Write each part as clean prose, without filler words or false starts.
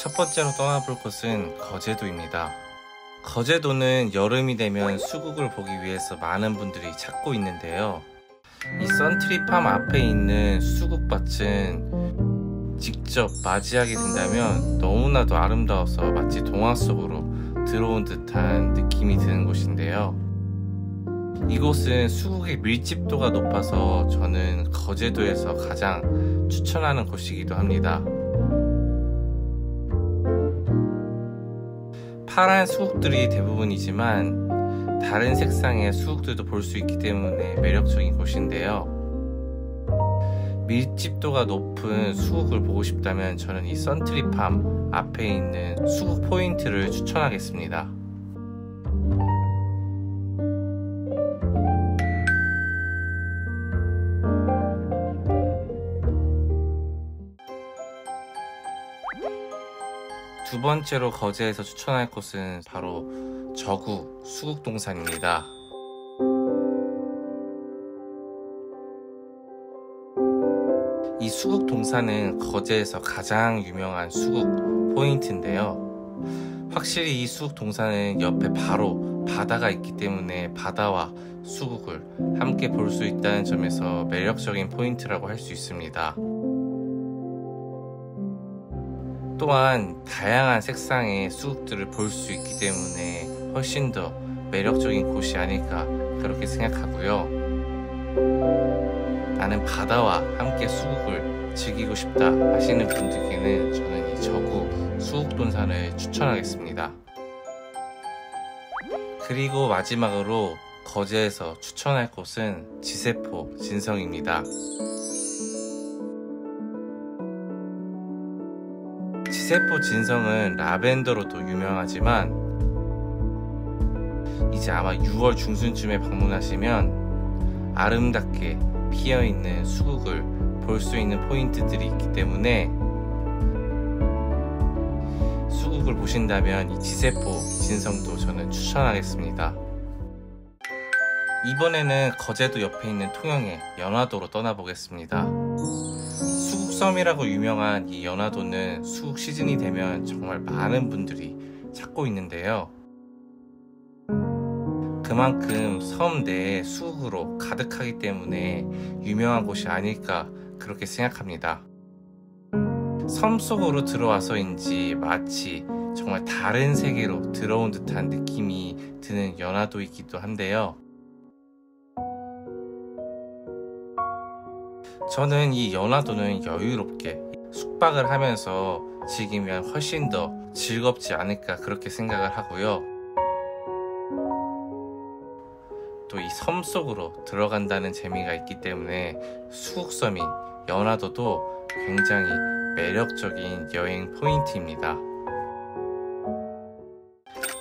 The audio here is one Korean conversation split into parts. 첫 번째로 떠나볼 곳은 거제도입니다. 거제도는 여름이 되면 수국을 보기 위해서 많은 분들이 찾고 있는데요. 이 썬트리팜 앞에 있는 수국밭은 직접 맞이하게 된다면 너무나도 아름다워서 마치 동화 속으로 들어온 듯한 느낌이 드는 곳인데요. 이곳은 수국의 밀집도가 높아서 저는 거제도에서 가장 추천하는 곳이기도 합니다. 파란 수국들이 대부분이지만 다른 색상의 수국들도 볼 수 있기 때문에 매력적인 곳인데요. 밀집도가 높은 수국을 보고 싶다면 저는 이 썬트리팜 앞에 있는 수국 포인트를 추천하겠습니다. 두 번째로 거제에서 추천할 곳은 바로 저구 수국동산입니다. 이 수국동산은 거제에서 가장 유명한 수국 포인트인데요. 확실히 이 수국동산은 옆에 바로 바다가 있기 때문에 바다와 수국을 함께 볼 수 있다는 점에서 매력적인 포인트라고 할 수 있습니다. 또한 다양한 색상의 수국들을 볼 수 있기 때문에 훨씬 더 매력적인 곳이 아닐까 그렇게 생각하고요. 나는 바다와 함께 수국을 즐기고 싶다 하시는 분들께는 저는 이 저구 수국돈산을 추천하겠습니다. 그리고 마지막으로 거제에서 추천할 곳은 지세포 진성입니다. 지세포 진성은 라벤더로도 유명하지만 이제 아마 6월 중순쯤에 방문하시면 아름답게 피어있는 수국을 볼 수 있는 포인트들이 있기 때문에 수국을 보신다면 이 지세포 진성도 저는 추천하겠습니다. 이번에는 거제도 옆에 있는 통영의 연화도로 떠나보겠습니다. 수국섬이라고 유명한 이 연화도는 수국 시즌이 되면 정말 많은 분들이 찾고 있는데요. 그만큼 섬 내에 수국으로 가득하기 때문에 유명한 곳이 아닐까 그렇게 생각합니다. 섬 속으로 들어와서인지 마치 정말 다른 세계로 들어온 듯한 느낌이 드는 연화도이기도 한데요. 저는 이 연화도는 여유롭게 숙박을 하면서 즐기면 훨씬 더 즐겁지 않을까 그렇게 생각을 하고요. 또 이 섬 속으로 들어간다는 재미가 있기 때문에 수국섬인 연화도도 굉장히 매력적인 여행 포인트입니다.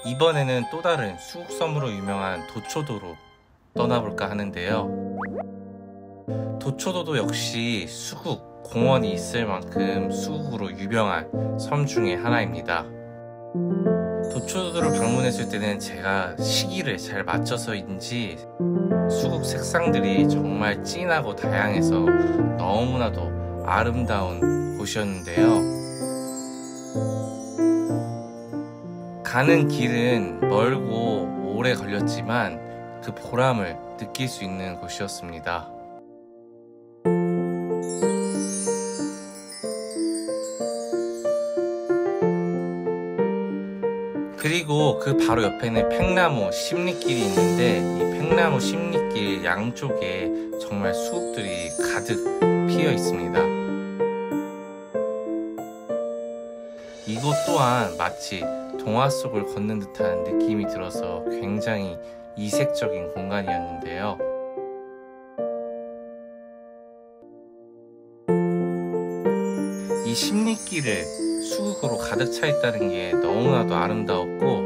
이번에는 또 다른 수국섬으로 유명한 도초도로 떠나볼까 하는데요. 도초도도 역시 수국 공원이 있을 만큼 수국으로 유명한 섬 중에 하나입니다. 도초도를 방문했을 때는 제가 시기를 잘 맞춰서인지 수국 색상들이 정말 진하고 다양해서 너무나도 아름다운 곳이었는데요. 가는 길은 멀고 오래 걸렸지만 그 보람을 느낄 수 있는 곳이었습니다. 그리고 그 바로 옆에는 팽나무 십리길이 있는데 이 팽나무 십리길 양쪽에 정말 수국들이 가득 피어 있습니다. 이곳 또한 마치 동화 속을 걷는 듯한 느낌이 들어서 굉장히 이색적인 공간이었는데요. 이 십리길을 수국으로 가득 차 있다는 게 너무나도 아름다웠고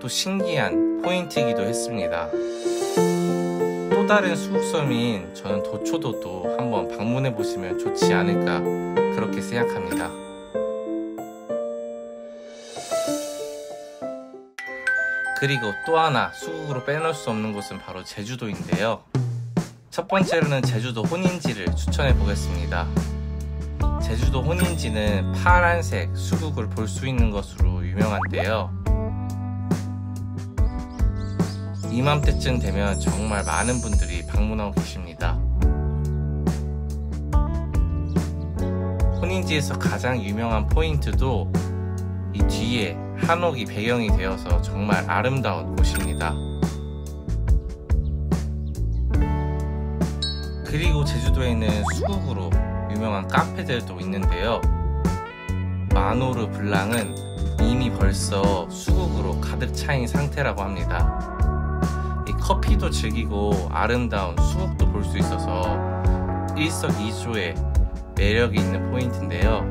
또 신기한 포인트이기도 했습니다. 또 다른 수국섬인 저는 도초도도 한번 방문해 보시면 좋지 않을까 그렇게 생각합니다. 그리고 또 하나 수국으로 빼놓을 수 없는 곳은 바로 제주도인데요. 첫 번째로는 제주도 혼인지를 추천해 보겠습니다. 제주도 혼인지는 파란색 수국을 볼 수 있는 것으로 유명한데요. 이맘때쯤 되면 정말 많은 분들이 방문하고 계십니다. 혼인지에서 가장 유명한 포인트도 이 뒤에 한옥이 배경이 되어서 정말 아름다운 곳입니다. 그리고 제주도에는 수국으로 유명한 카페들도 있는데요. 마노르 블랑은 이미 벌써 수국으로 가득 차인 상태라고 합니다. 커피도 즐기고 아름다운 수국도 볼 수 있어서 일석이조의 매력이 있는 포인트인데요.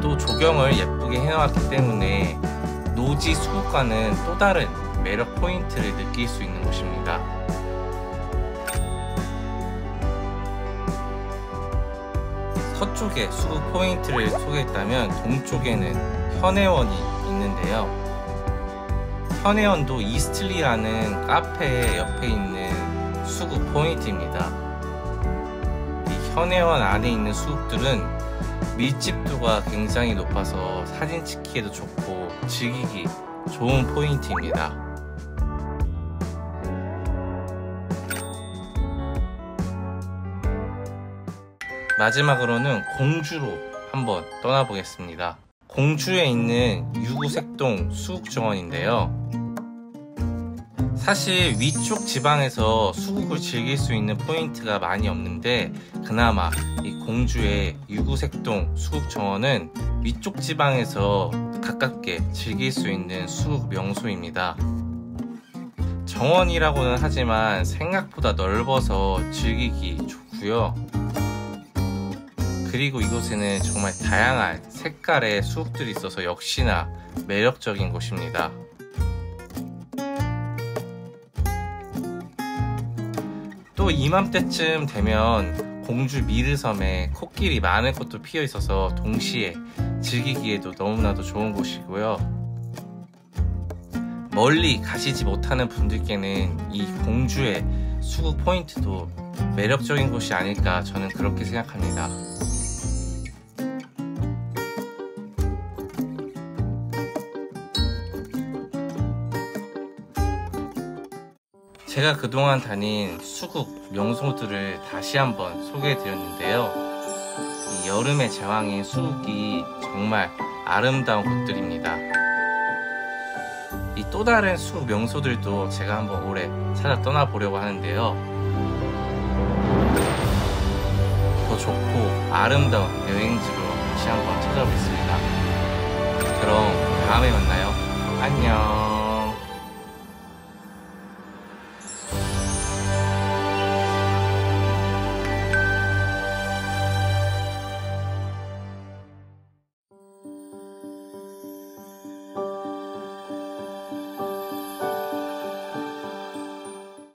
또 조경을 예쁘게 해놓았기 때문에 노지 수국과는 또 다른 매력 포인트를 느낄 수 있는 곳입니다. 서쪽에 수국 포인트를 소개했다면 동쪽에는 현애원이 있는데요. 현애원도 이스틀리라는 카페 옆에 있는 수국 포인트입니다. 이 현애원 안에 있는 수국들은 밀집도가 굉장히 높아서 사진 찍기에도 좋고 즐기기 좋은 포인트입니다. 마지막으로는 공주로 한번 떠나보겠습니다. 공주에 있는 유구색동 수국정원인데요. 사실 위쪽 지방에서 수국을 즐길 수 있는 포인트가 많이 없는데 그나마 이 공주의 유구색동 수국정원은 위쪽 지방에서 가깝게 즐길 수 있는 수국 명소입니다. 정원이라고는 하지만 생각보다 넓어서 즐기기 좋고요. 그리고 이곳에는 정말 다양한 색깔의 수국들이 있어서 역시나 매력적인 곳입니다. 또 이맘때쯤 되면 공주 미르섬에 코끼리 많은 꽃도 피어 있어서 동시에 즐기기에도 너무나도 좋은 곳이고요. 멀리 가시지 못하는 분들께는 이 공주의 수국 포인트도 매력적인 곳이 아닐까 저는 그렇게 생각합니다. 제가 그동안 다닌 수국 명소들을 다시 한번 소개해드렸는데요. 이 여름의 제왕인 수국이 정말 아름다운 곳들입니다. 이 또 다른 수국 명소들도 제가 한번 올해 찾아 떠나보려고 하는데요. 더 좋고 아름다운 여행지로 다시 한번 찾아오겠습니다. 그럼 다음에 만나요. 안녕.